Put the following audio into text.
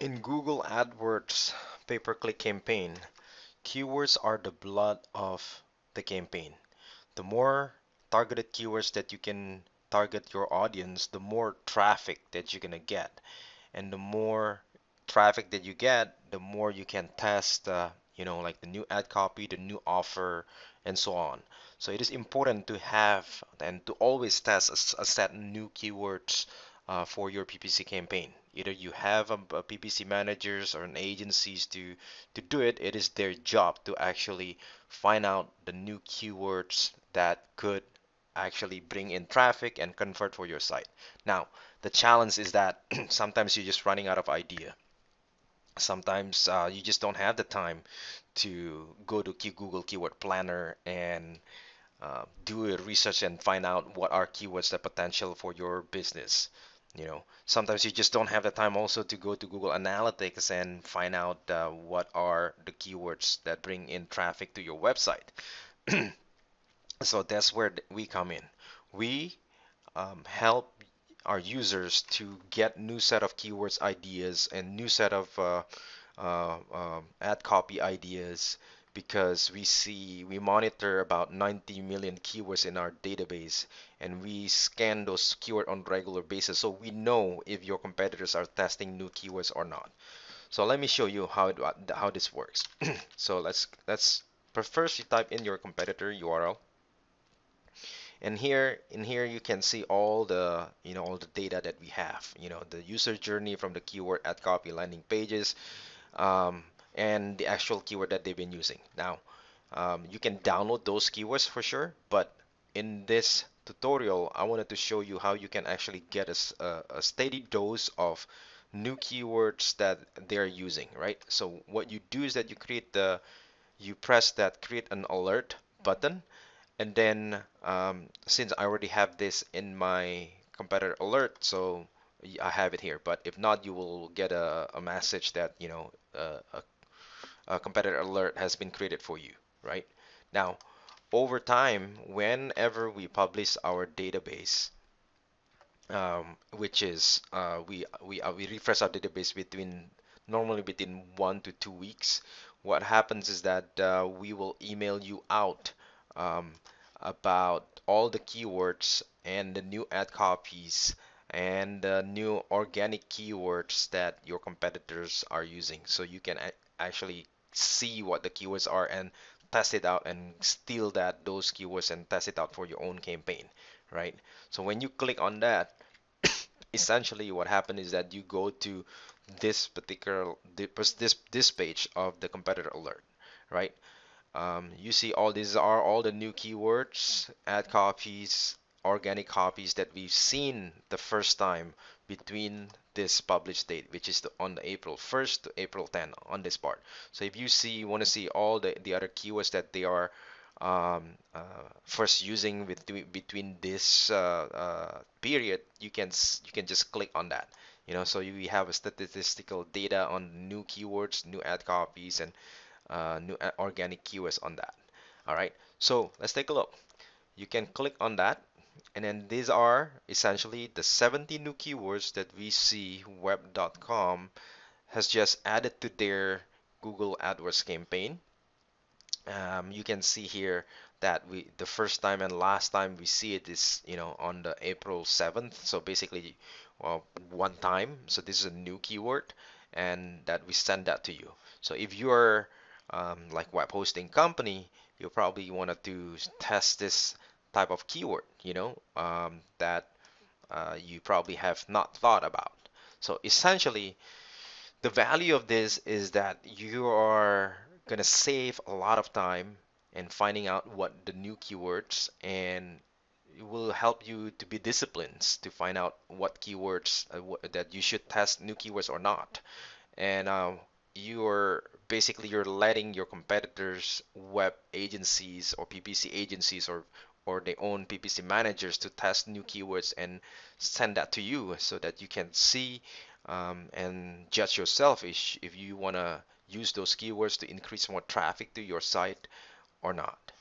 In Google AdWords pay-per-click campaign, keywords are the blood of the campaign. The more targeted keywords that you can target your audience, the more traffic that you're gonna get, and the more traffic that you get, the more you can test like the new ad copy, the new offer, and so on. So it is important to have and to always test a set new keywords for your PPC campaign. Either you have a PPC managers or an agencies to do it. It is their job to actually find out the new keywords that could actually bring in traffic and convert for your site. Now, the challenge is that sometimes you're just running out of idea. Sometimes you just don't have the time to go to Google Keyword Planner and do a research and find out what are keywords that potential for your business. You know, sometimes you just don't have the time also to go to Google Analytics and find out what are the keywords that bring in traffic to your website. So that's where we come in. We help our users to get new set of keywords ideas and new set of ad copy ideas, because we monitor about 90 million keywords in our database, and we scan those keywords on a regular basis, so we know if your competitors are testing new keywords or not. So let me show you how this works. So let's first you type in your competitor URL, and in here you can see all the all the data that we have, the user journey from the keyword ad copy landing pages, and the actual keyword that they've been using. Now, you can download those keywords for sure, but in this tutorial, I wanted to show you how you can actually get a steady dose of new keywords that they're using, right? So what you do is that you press that create an alert button, and then since I already have this in my competitor alert, so I have it here. But if not, you will get a message that a competitor alert has been created for you. Right now, over time, whenever we publish our database, which is we refresh our database normally between 1 to 2 weeks, what happens is that we will email you out about all the keywords and the new ad copies and the new organic keywords that your competitors are using, so you can actually see what the keywords are and test it out and steal those keywords and test it out for your own campaign, right? So when you click on that, essentially what happened is that you go to this page of the competitor alert, right? You see all these are all the new keywords, ad copies, organic copies that we've seen the first time between this published date, which is on the April 1st to April 10 on this part. So if you want to see all the other keywords that they are first using between this period, you can just click on that. So you have a statistical data on new keywords, new ad copies, and new organic keywords on that. All right, so let's take a look. You can click on that, and then these are essentially the 70 new keywords that we see Web.com has just added to their Google AdWords campaign. You can see here that the first time and last time we see it is on the April 7th, so basically one time. So this is a new keyword, and that we send that to you. So if you're like web hosting company, you probably wanted to test this type of keyword, that you probably have not thought about. So essentially, the value of this is that you are gonna save a lot of time in finding out what the new keywords, and it will help you to be disciplined to find out what keywords that you should test new keywords or not. And you're letting your competitors' web agencies or PPC agencies or their own PPC managers to test new keywords and send that to you, so that you can see and judge yourself if you want to use those keywords to increase more traffic to your site or not.